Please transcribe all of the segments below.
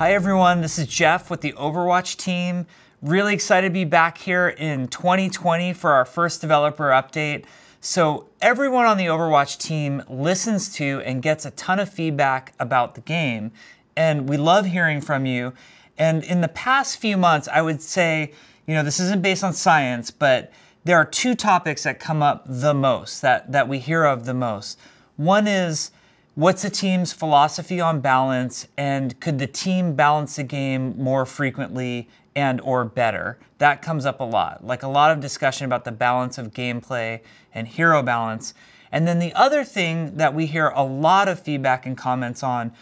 Hi everyone, this is Jeff with the Overwatch team. Really excited to be back here in 2020 for our first developer update. So everyone on the Overwatch team listens to and gets a ton of feedback about the game, and we love hearing from you. And in the past few months, I would say, you know, this isn't based on science, but there are two topics that come up the most, that we hear of the most. One is, what's the team's philosophy on balance, and could the team balance the game more frequently and or better? That comes up a lot, like a lot of discussion about the balance of gameplay and hero balance. And then the other thing that we hear a lot of feedback and comments on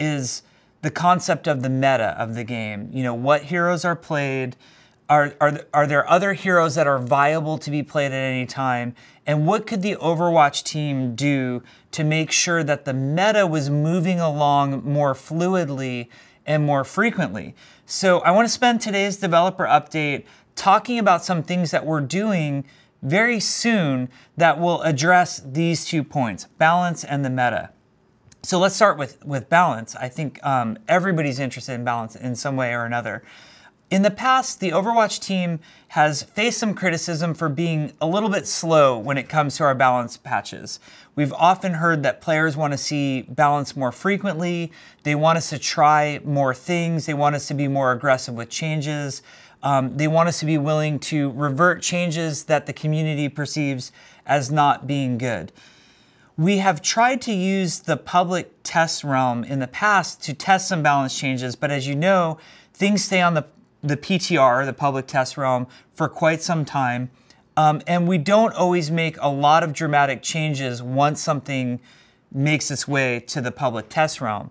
is the concept of the meta of the game. You know, what heroes are played, are there other heroes that are viable to be played at any time? And what could the Overwatch team do to make sure that the meta was moving along more fluidly and more frequently? So I want to spend today's developer update talking about some things that we're doing very soon that will address these 2 points, balance and the meta. So let's start with balance. I think everybody's interested in balance in some way or another. In the past, the Overwatch team has faced some criticism for being a little bit slow when it comes to our balance patches. We've often heard that players want to see balance more frequently, they want us to try more things, they want us to be more aggressive with changes, they want us to be willing to revert changes that the community perceives as not being good. We have tried to use the public test realm in the past to test some balance changes, but as you know, things stay on the PTR, the public test realm, for quite some time. And we don't always make a lot of dramatic changes once something makes its way to the public test realm.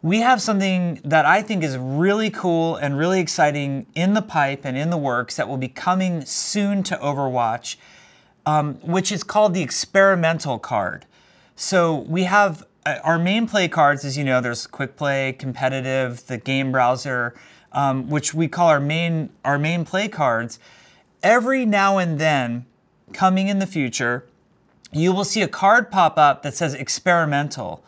We have something that I think is really cool and really exciting in the pipe and in the works that will be coming soon to Overwatch, which is called the experimental card. So we have our main play cards, as you know, there's quick play, competitive, the game browser, which we call our main play cards. Every now and then, coming in the future, you will see a card pop up that says experimental.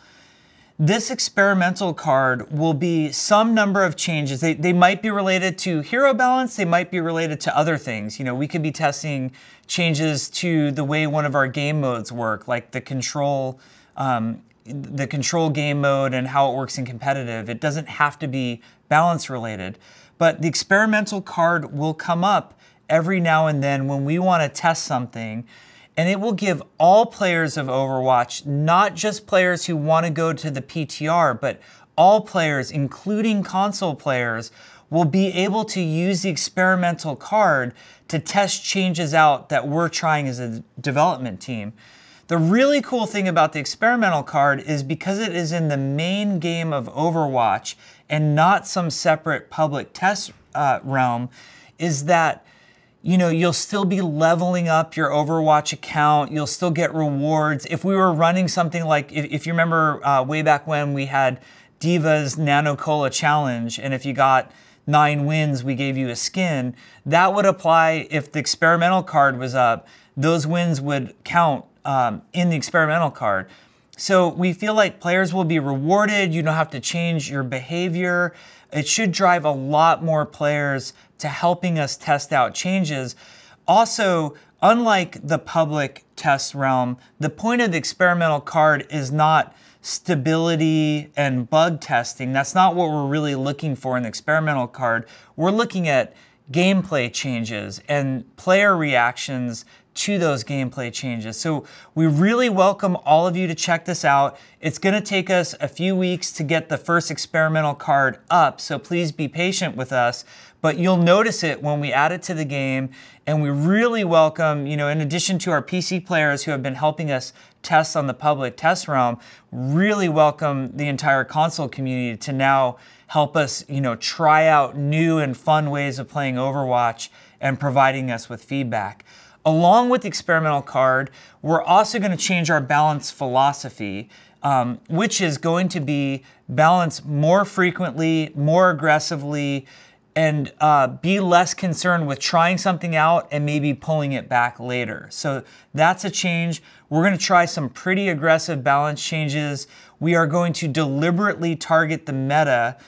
This experimental card will be some number of changes. They might be related to hero balance, they might be related to other things. You know, we could be testing changes to the way one of our game modes work, like the control game mode and how it works in competitive. It doesn't have to be balance related, but the experimental card will come up every now and then when we want to test something, and it will give all players of Overwatch, not just players who want to go to the PTR, but all players, including console players, will be able to use the experimental card to test changes out that we're trying as a development team. The really cool thing about the experimental card is because it is in the main game of Overwatch and not some separate public test realm, is that, you know, you'll still be leveling up your Overwatch account, you'll still get rewards. If we were running something like, if you remember way back when we had Diva's Nano Cola Challenge, and if you got 9 wins, we gave you a skin, that would apply if the experimental card was up. Those wins would count in the experimental card. So we feel like players will be rewarded, you don't have to change your behavior. It should drive a lot more players to helping us test out changes. Also, unlike the public test realm, the point of the experimental card is not stability and bug testing. That's not what we're really looking for in the experimental card. We're looking at gameplay changes and player reactions to those gameplay changes. So we really welcome all of you to check this out. It's gonna take us a few weeks to get the first experimental card up, so please be patient with us, but you'll notice it when we add it to the game, and we really welcome, you know, in addition to our PC players who have been helping us test on the public test realm, really welcome the entire console community to now help us, you know, try out new and fun ways of playing Overwatch and providing us with feedback. Along with the experimental card, we're also going to change our balance philosophy, which is going to be balance more frequently, more aggressively, and be less concerned with trying something out and maybe pulling it back later. So that's a change. We're going to try some pretty aggressive balance changes. We are going to deliberately target the meta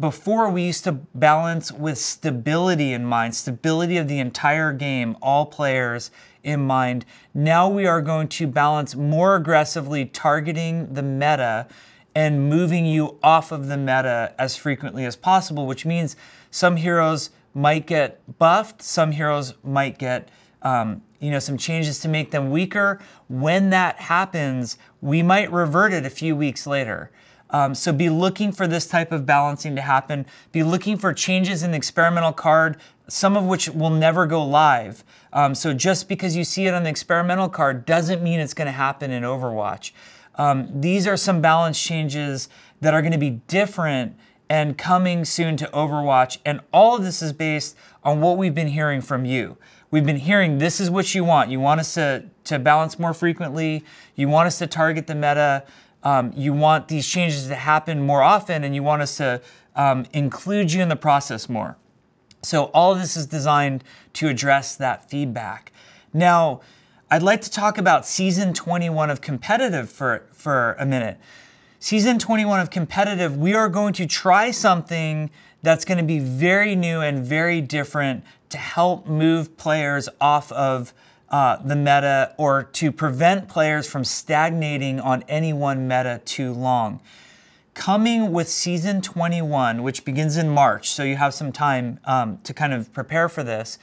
Before, we used to balance with stability in mind, stability of the entire game, all players in mind. Now we are going to balance more aggressively, targeting the meta and moving you off of the meta as frequently as possible, which means some heroes might get buffed, some heroes might get some changes to make them weaker. When that happens, we might revert it a few weeks later. So be looking for this type of balancing to happen. Be looking for changes in the experimental card, some of which will never go live. So just because you see it on the experimental card doesn't mean it's going to happen in Overwatch. These are some balance changes that are going to be different and coming soon to Overwatch. And all of this is based on what we've been hearing from you. We've been hearing this is what you want. You want us to balance more frequently. You want us to target the meta. You want these changes to happen more often, and you want us to include you in the process more. So all of this is designed to address that feedback. Now, I'd like to talk about Season 21 of Competitive for a minute. Season 21 of Competitive, we are going to try something that's going to be very new and very different to help move players off of the meta, or to prevent players from stagnating on any one meta too long. Coming with Season 21, which begins in March, so you have some time to kind of prepare for this.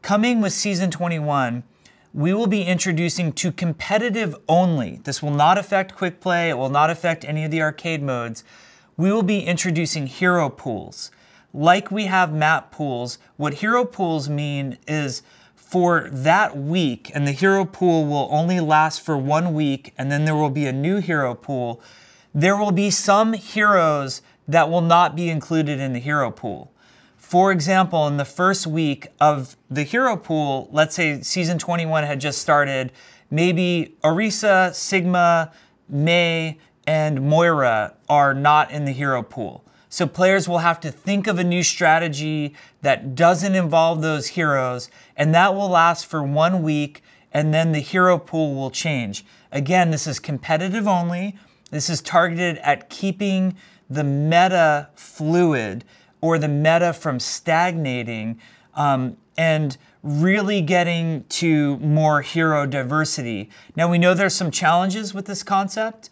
Coming with Season 21, we will be introducing to competitive only. This will not affect quick play, it will not affect any of the arcade modes. We will be introducing hero pools. Like we have map pools, what hero pools mean is for that week, and the hero pool will only last for 1 week, and then there will be a new hero pool. There will be some heroes that will not be included in the hero pool. For example, in the first week of the hero pool, let's say Season 21 had just started, maybe Orisa, Sigma, Mei, and Moira are not in the hero pool. So players will have to think of a new strategy that doesn't involve those heroes, and that will last for 1 week, and then the hero pool will change. Again, this is competitive only. This is targeted at keeping the meta fluid, or the meta from stagnating, and really getting to more hero diversity. Now, we know there's some challenges with this concept.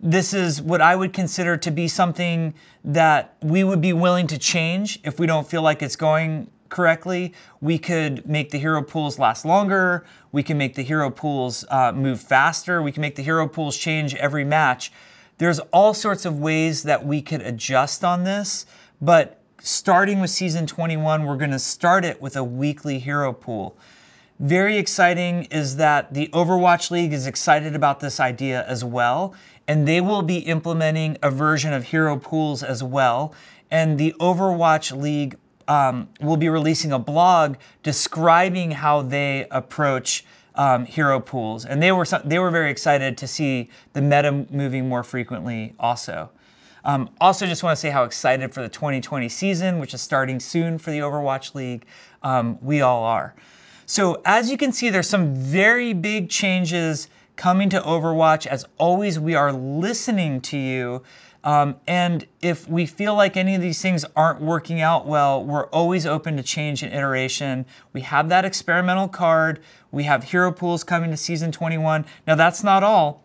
This is what I would consider to be something that we would be willing to change if we don't feel like it's going correctly. We could make the hero pools last longer. We can make the hero pools move faster. We can make the hero pools change every match. There's all sorts of ways that we could adjust on this, but starting with Season 21, we're going to start it with a weekly hero pool. Very exciting is that the Overwatch League is excited about this idea as well, and they will be implementing a version of hero pools as well. And the Overwatch League will be releasing a blog describing how they approach hero pools, and they were very excited to see the meta moving more frequently also. Also just want to say how excited for the 2020 season, which is starting soon for the Overwatch League, we all are. So as you can see, there's some very big changes coming to Overwatch. As always, we are listening to you. And if we feel like any of these things aren't working out well, we're always open to change and iteration. We have that experimental card. We have hero pools coming to Season 21. Now, that's not all.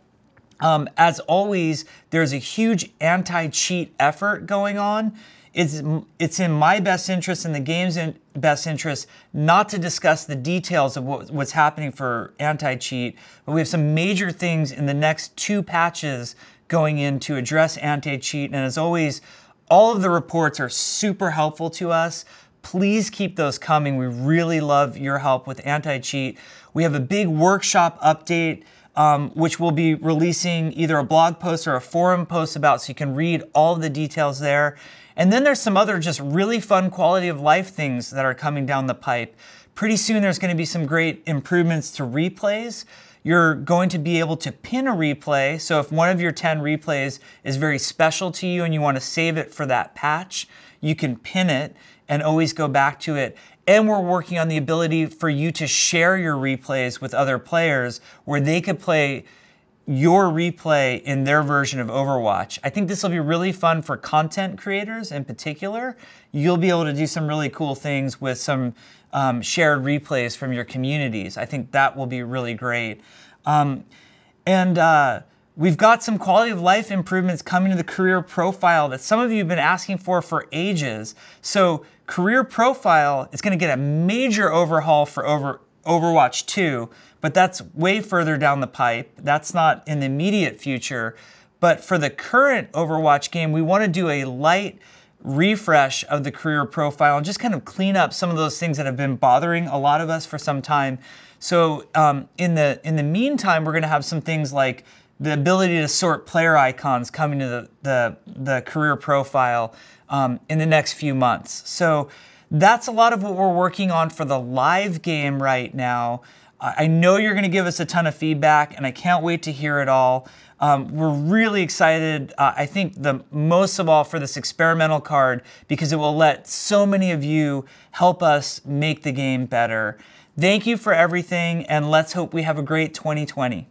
As always, there's a huge anti-cheat effort going on. It's in my best interest and the game's best interest not to discuss the details of what's happening for anti-cheat, but we have some major things in the next 2 patches going in to address anti-cheat. And as always, all of the reports are super helpful to us. Please keep those coming. We really love your help with anti-cheat. We have a big workshop update, which we'll be releasing either a blog post or a forum post about, so you can read all the details there. And then there's some other just really fun quality of life things that are coming down the pipe. Pretty soon there's going to be some great improvements to replays. You're going to be able to pin a replay, so if one of your 10 replays is very special to you and you want to save it for that patch, you can pin it and always go back to it. And we're working on the ability for you to share your replays with other players, where they could play your replay in their version of Overwatch. I think this will be really fun for content creators in particular. You'll be able to do some really cool things with some shared replays from your communities. I think that will be really great. We've got some quality of life improvements coming to the career profile that some of you have been asking for ages. So career profile is going to get a major overhaul for Overwatch 2, but that's way further down the pipe. That's not in the immediate future. But for the current Overwatch game, we want to do a light refresh of the career profile and just kind of clean up some of those things that have been bothering a lot of us for some time. So in the meantime, we're going to have some things like the ability to sort player icons coming to the career profile in the next few months. So that's a lot of what we're working on for the live game right now. I know you're going to give us a ton of feedback, and I can't wait to hear it all. We're really excited, I think the most of all for this experimental card, because it will let so many of you help us make the game better. Thank you for everything, and let's hope we have a great 2020.